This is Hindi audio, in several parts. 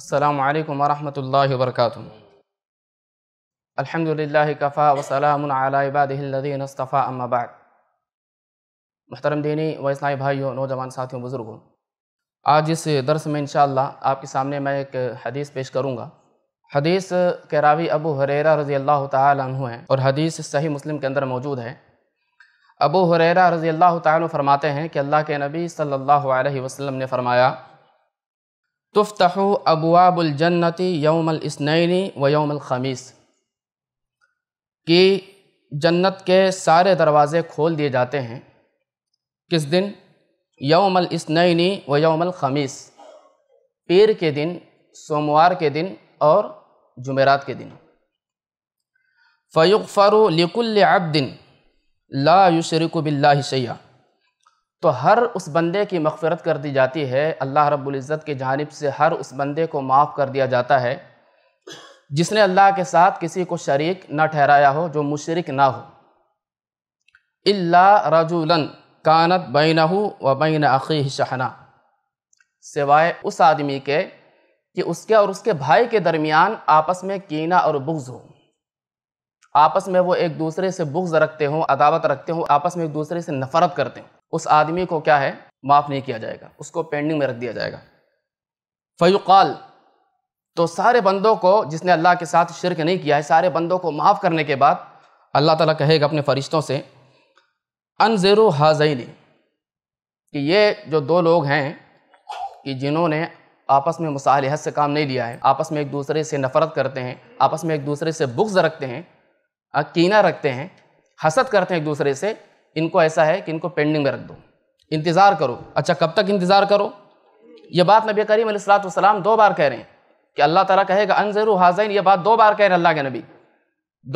अस्सलामु अलैकुम वरहमतुल्लाहि वबरकातुहू। अल्हम्दुलिल्लाहि कफ़ा व सलामुन अला इबादिहिल्लज़ीना इस्तफ़ा, अम्मा बाद। मुहतरम दीनी व इस्लामी भाइयों, नौजवान साथियों, बुज़ुर्गों, आज इस दर्स में इंशाअल्लाह आपके सामने मैं एक हदीस पेश करूँगा। हदीस के रावी अबू हुरैरा रज़ियल्लाहु ताला अन्हु हैं और हदीस सही मुस्लिम के अंदर मौजूद है। अबू हुरैरा रज़ियल्लाहु ताला अन्हु फरमाते हैं कि अल्लाह के नबी सल्लल्लाहु अलैहि वसल्लम ने फरमाया, तुफ्तहु अबवाबुल जन्नति यौमल इस्नैनी व यौमल खमीस, कि जन्नत के सारे दरवाज़े खोल दिए जाते हैं। किस दिन? यौमल इस्नैनी व यौमल खमीस, पीर के दिन, सोमवार के दिन और जुमेरात के दिन। फ़युग़फ़रु लिकुल्लि अब्दिन ला युशरिकु बिल्लाहि शैया, तो हर उस बंदे की मग़फ़िरत कर दी जाती है। अल्लाह रब्बुल इज़्ज़त की जानिब से हर उस बंदे को माफ़ कर दिया जाता है जिसने अल्लाह के साथ किसी को शरीक ना ठहराया हो, जो मुशरिक ना हो। इल्ला रजुलन कानत बैनहु व बैन अख़ीहि शहना, सिवाय उस आदमी के कि उसके और उसके भाई के दरमियान आपस में कीना और बुग़्ज़ हो, आपस में वो एक दूसरे से बुग़्ज़ रखते हों, अदावत रखते हों, आपस में एक दूसरे से नफ़रत करते हों, उस आदमी को क्या है, माफ़ नहीं किया जाएगा, उसको पेंडिंग में रख दिया जाएगा। फ़युक़ाल, तो सारे बंदों को जिसने अल्लाह के साथ शिरक नहीं किया है, सारे बंदों को माफ़ करने के बाद अल्लाह ताला कहेगा अपने फ़रिश्तों से, अनज़िरू हाज़ैनी, कि ये जो दो लोग हैं कि जिन्होंने आपस में मुसालहत से काम नहीं लिया है, आपस में एक दूसरे से नफ़रत करते हैं, आपस में एक दूसरे से बुग़्ज़ रखते हैं, कीना रखते हैं, हसद करते हैं एक दूसरे से, इनको ऐसा है कि इनको पेंडिंग में रख दो, इंतज़ार करो। अच्छा, कब तक इंतज़ार करो? ये बात नबी करीम अलैहिस्सलातु वस्सलाम दो बार कह रहे हैं कि अल्लाह ताला कहेगा अनज़िरू हाज़ैन, ये बात दो बार कह रहे हैं अल्लाह के नबी।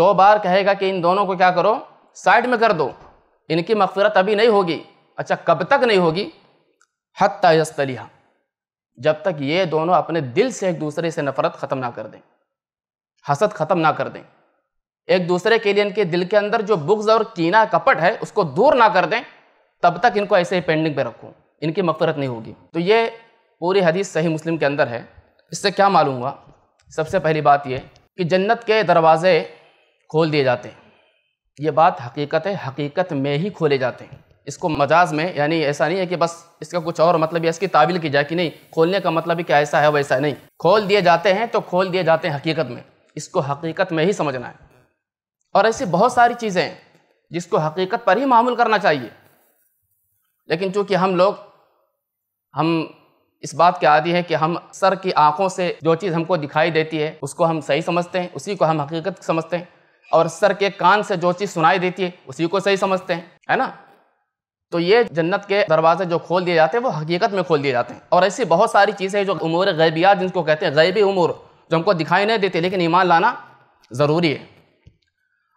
दो बार कहेगा कि इन दोनों को क्या करो, साइड में कर दो, इनकी मग़फ़िरत अभी नहीं होगी। अच्छा, कब तक नहीं होगी? हत्ता यस्तलिहा, जब तक ये दोनों अपने दिल से एक दूसरे से नफ़रत ख़त्म ना कर दें, हसद ख़त्म ना कर दें, एक दूसरे के लिए इनके दिल के अंदर जो बुग़्ज़ और कीना कपट है उसको दूर ना कर दें, तब तक इनको ऐसे ही पेंडिंग पे रखो, इनकी मग़फ़िरत नहीं होगी। तो ये पूरी हदीस सही मुस्लिम के अंदर है। इससे क्या मालूम हुआ? सबसे पहली बात ये कि जन्नत के दरवाज़े खोल दिए जाते हैं, ये बात हकीकत है, हकीकत में ही खोले जाते हैं। इसको मजाज़ में, यानी ऐसा नहीं है कि बस इसका कुछ और मतलब या इसकी तावील की जाए कि नहीं, खोलने का मतलब ही क्या ऐसा है वैसा नहीं, खोल दिए जाते हैं तो खोल दिए जाते हैं हकीकत में, इसको हकीकत में ही समझना है। और ऐसी बहुत सारी चीज़ें हैं जिसको हकीकत पर ही मामूल करना चाहिए, लेकिन चूँकि हम इस बात के आदी है कि हम सर की आंखों से जो चीज़ हमको दिखाई देती है उसको हम सही समझते हैं, उसी को हम हकीकत समझते हैं, और सर के कान से जो चीज़ सुनाई देती है उसी को सही समझते हैं, है ना। तो ये जन्नत के दरवाजे जो खोल दिए जाते हैं वो हकीकत में खोल दिए जाते हैं। और ऐसी बहुत सारी चीज़ें जो उमूर गैबियात जिनको कहते हैं, गैबी उमूर जो हमको दिखाई नहीं देती लेकिन ईमान लाना ज़रूरी है।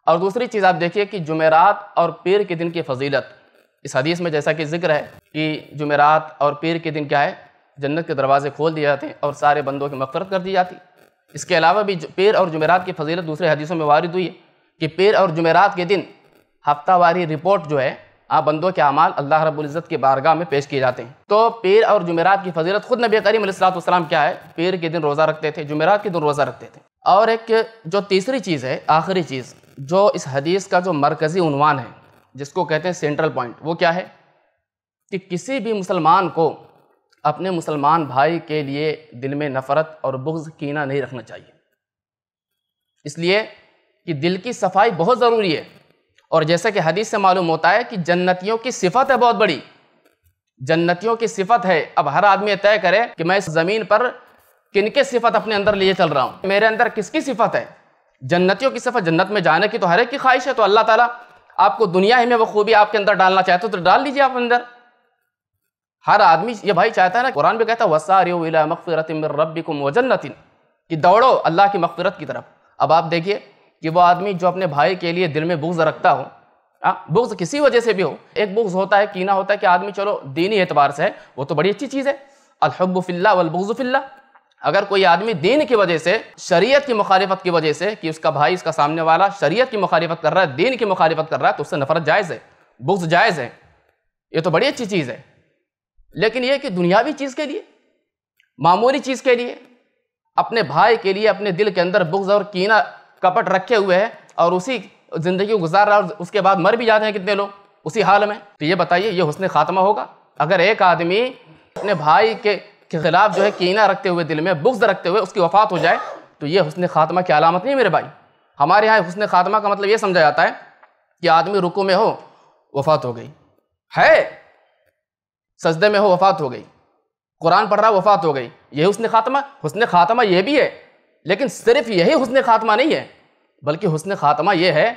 और दूसरी चीज़ आप देखिए कि जुमेरात और पीर के दिन की फजीलत, इस हदीस में जैसा कि जिक्र है कि जुमेरात और पीर के दिन क्या है, जन्नत के दरवाज़े खोल दिए जाते हैं और सारे बंदों की मग़फ़िरत कर दी जाती। इसके अलावा भी पीर और जुमेरात की फजीलत दूसरे हदीसों में वारिद हुई है कि पीर और जुमेरात के दिन हफ्तावारी रिपोर्ट जो है, आप बंदों के अमाल अल्लाह रब्बुल इज़्ज़त की बारगाह में पेश किए जाते हैं। तो पीर और जुमेरात की फजीलत खुद नबी करीम अलैहिस्सलातु वस्सलाम क्या है, पीर के दिन रोज़ा रखते थे, जुमेरात के दिन रोज़ा रखते थे। और एक जो तीसरी चीज़ है, आखिरी चीज़ जो इस हदीस का जो मरकज़ी उन्वान है, जिसको कहते हैं सेंट्रल पॉइंट, वो क्या है कि किसी भी मुसलमान को अपने मुसलमान भाई के लिए दिल में नफ़रत और बुग़्ज़ कीना नहीं रखना चाहिए, इसलिए कि दिल की सफाई बहुत ज़रूरी है। और जैसा कि हदीस से मालूम होता है कि जन्नतियों की सिफत है बहुत बड़ी, जन्नतियों की सिफत है। अब हर आदमी तय करे कि मैं इस ज़मीन पर किनके सिफत अपने अंदर लिए चल रहा हूँ, मेरे अंदर किसकी सिफत है। जन्नतियों की सिफत, जन्नत में जाने की तो हर एक की ख्वाहिश है, तो अल्लाह ताला आपको दुनिया ही में वो खूबी आपके अंदर डालना चाहते हो तो डाल दीजिए आप अंदर। हर आदमी ये भाई चाहता है ना, कुरान भी कहता है वसारिउ इला मग़फ़िरतिम मिर रब्बिकुम व जन्नतिन, कि दौड़ो अल्लाह की मग़फ़िरत की तरफ। अब आप देखिए कि वो आदमी जो अपने भाई के लिए दिल में बुग़्ज़ रखता हो, बुग़्ज़ किसी वजह से भी हो, एक बुग़्ज़ होता है, कीना होता है कि आदमी चलो दीनी एतबार से है, वो तो बड़ी अच्छी चीज़ है, अल हुब्बु फिल्लाह वल बुग़्ज़ु फिल्लाह। अगर कोई आदमी दीन की वजह से, शरीयत की मुखालिफत की वजह से, कि उसका भाई, इसका सामने वाला शरीयत की मुखालिफत कर रहा है, दीन की मुखालिफत कर रहा है, तो उससे नफरत जायज़ है, बुग़्ज़ जायज़ है, ये तो बड़ी अच्छी चीज़ है। लेकिन ये कि दुनियावी चीज़ के लिए, मामूली चीज़ के लिए, अपने भाई के लिए अपने दिल के अंदर बुग़्ज़ और कीना कपट रखे हुए है और उसी ज़िंदगी को गुजार रहा है, और उसके बाद मर भी जाते हैं कितने लोग उसी हाल में। तो ये बताइए ये हुस्न ख़ात्मा होगा? अगर एक आदमी अपने भाई के ख़िलाफ़ जो है कीना रखते हुए, दिल में बुग़्ज़ रखते हुए उसकी वफ़ात हो जाए तो ये हुस्न ख़ात्मा की अलामत नहीं है मेरे भाई। हमारे यहाँ हुस्न ख़ात्मा का मतलब ये समझा जाता है कि आदमी रुकू में हो वफ़ात हो गई है, सजदे में हो वफ़ात हो गई, कुरान पढ़ रहा वफ़ात हो गई, यही हुस्न ख़ात्मा। हुस्न ख़ात्मा ये भी है, लेकिन सिर्फ यही हुस्न ख़ात्मा नहीं है, बल्कि हुस्न ख़ात्मा ये है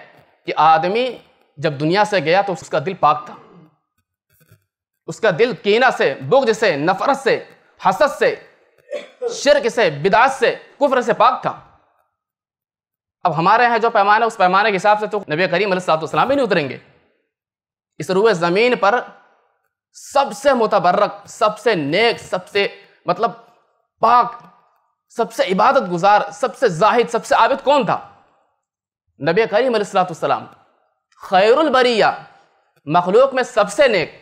कि आदमी जब दुनिया से गया तो उसका दिल पाक था, उसका दिल कीना से, बुग़्ज़ से, नफरत से, हसद से, शिर्क से, बिदात से, कुफ्र से पाक था। अब हमारे यहाँ जो पैमाना उस पैमाने के हिसाब से तो नबी करीम अलैहिस्सलाम भी नहीं उतरेंगे। इस रूए ज़मीन पर सबसे मुतबर्रक, सबसे नेक, सबसे मतलब पाक, सबसे इबादत गुजार, सबसे जाहिद, सबसे आबिद कौन था? नबी करीम अलैहिस्सलाम। खैरुल बरिया, मखलूक में सबसे नेक,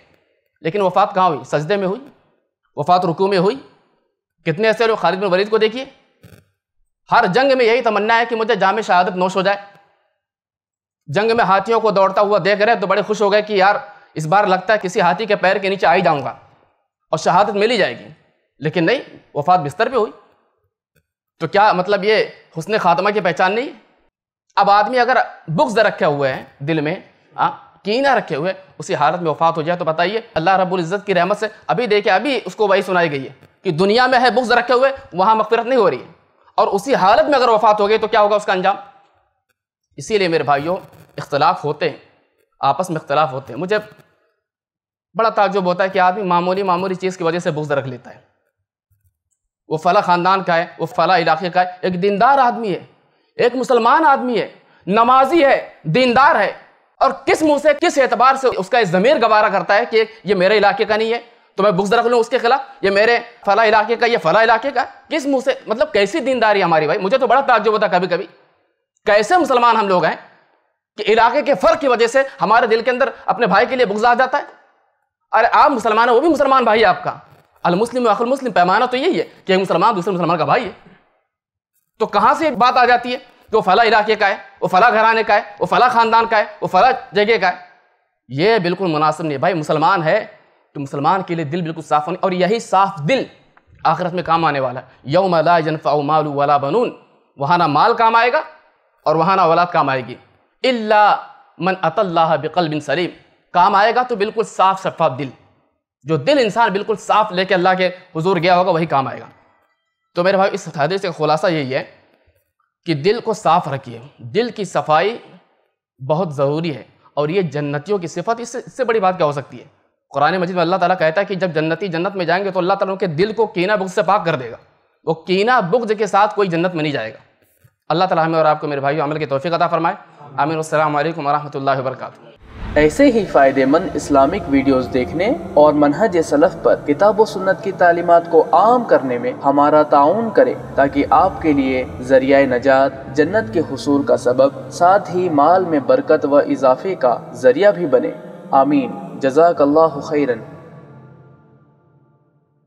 लेकिन वफ़ात कहाँ हुई? सजदे में हुई, वफ़ात रुकू में हुई। कितने ऐसे लोग, खालिद बिन वलीद को देखिए, हर जंग में यही तमन्ना है कि मुझे जामे शहादत नोश हो जाए। जंग में हाथियों को दौड़ता हुआ देख रहे तो बड़े खुश हो गए कि यार इस बार लगता है किसी हाथी के पैर के नीचे आ ही जाऊँगा और शहादत मिल ही जाएगी, लेकिन नहीं, वफ़ात बिस्तर पे हुई। तो क्या मतलब ये हुस्न ख़ात्मा की पहचान नहीं? अब आदमी अगर बुग़्ज़ रखे हुए हैं दिल में, कीना रखे हुए, उसी हालत में वफ़ात हो जाए तो बताइए अल्लाह रब्बुल इज़्ज़त की रहमत से, अभी देखिए अभी उसको वही सुनाई गई है कि दुनिया में है बुग़्ज़ रखे हुए, वहाँ मग़फ़िरत नहीं हो रही है, और उसी हालत में अगर वफ़ात हो गई तो क्या होगा उसका अंजाम। इसीलिए मेरे भाइयों इख्तलाफ होते हैं, आपस में इख्तलाफ होते हैं। मुझे बड़ा ताज्जुब होता है कि आदमी मामूली चीज़ की वजह से बुग़्ज़ रख लेता है, वो फ़ला ख़ानदान का है, वो फ़ला इलाके का है। एक दीनदार आदमी है, एक मुसलमान आदमी है, नमाजी है, दीनदार है, और किस मुँह से, किस एतबार से उसका ज़मीर गवारा करता है कि ये मेरे इलाके का नहीं है तो मैं बुग़्ज़ रख लूँ उसके खिलाफ, ये मेरे फ़ला इलाके का, ये फ़ला इलाके का। किस मुँह से? मतलब कैसी दीनदारी हमारी भाई। मुझे तो बड़ा ताज्जुब होता है कभी कभी कैसे मुसलमान हम लोग हैं कि इलाके के फ़र्क की वजह से हमारे दिल के अंदर अपने भाई के लिए बुग़्ज़ आ जाता है। अरे आप मुसलमान हैं, वो भी मुसलमान भाई है आपका, अलमुस्लिम व अखुल मुस्लिम, पैमाना तो यही है कि एक मुसलमान दूसरे मुसलमान का भाई है। तो कहाँ से बात आ जाती है कि वो फ़ला इलाके का है, वो फ़ला घराने का है, वो फ़ला ख़ानदान का है, वो फ़ला जगह का है। ये बिल्कुल मुनासिब नहीं भाई। मुसलमान है तो मुसलमान के लिए दिल बिल्कुल साफ़ होने, और यही साफ़ दिल आखिरत में काम आने वाला है। यौम ला यनफ़उ मालु वला बनून, वहाँ ना माल काम आएगा और वहाँ ना औलाद काम आएगी, इल्ला मन अतल्लाह बिक़ल्बिन सलीम। काम आएगा तो बिल्कुल साफ़ शफ़ाफ़ दिल, जो दिल इंसान बिल्कुल साफ़ लेके अल्लाह के हुजूर गया होगा वही काम आएगा। तो मेरे भाई इस हदीस का खुलासा यही है कि दिल को साफ़ रखिए, दिल की सफाई बहुत ज़रूरी है, और ये जन्नतियों की सिफत, इससे बड़ी बात क्या हो सकती है। कुरान मजीद में अल्लाह ताला कहता है कि जब जन्नती जन्नत में जाएंगे तो अल्लाह ताला उनके दिल को कीना बुग़्ज़ से पाक कर देगा, वो कीना बुग़्ज़ के साथ कोई जन्नत में नहीं जाएगा। अल्लाह ताला हमें और आपको मेरे भाइयों अमल की तौफीक अता फरमाए। आमीन। अस्सलामु अलैकुम व रहमतुल्लाहि व बरकातहू। ऐसे ही फ़ायदेमंद इस्लामिक वीडियोस देखने और मनहज सलफ़ पर किताब व सुन्नत की तालीमात को आम करने में हमारा ताउन करें, ताकि आपके लिए ज़रिया नजात, जन्नत के हुसूल का सबब, साथ ही माल में बरकत व इजाफे का ज़रिया भी बने। आमीन। जज़ाकल्लाहु खैरन।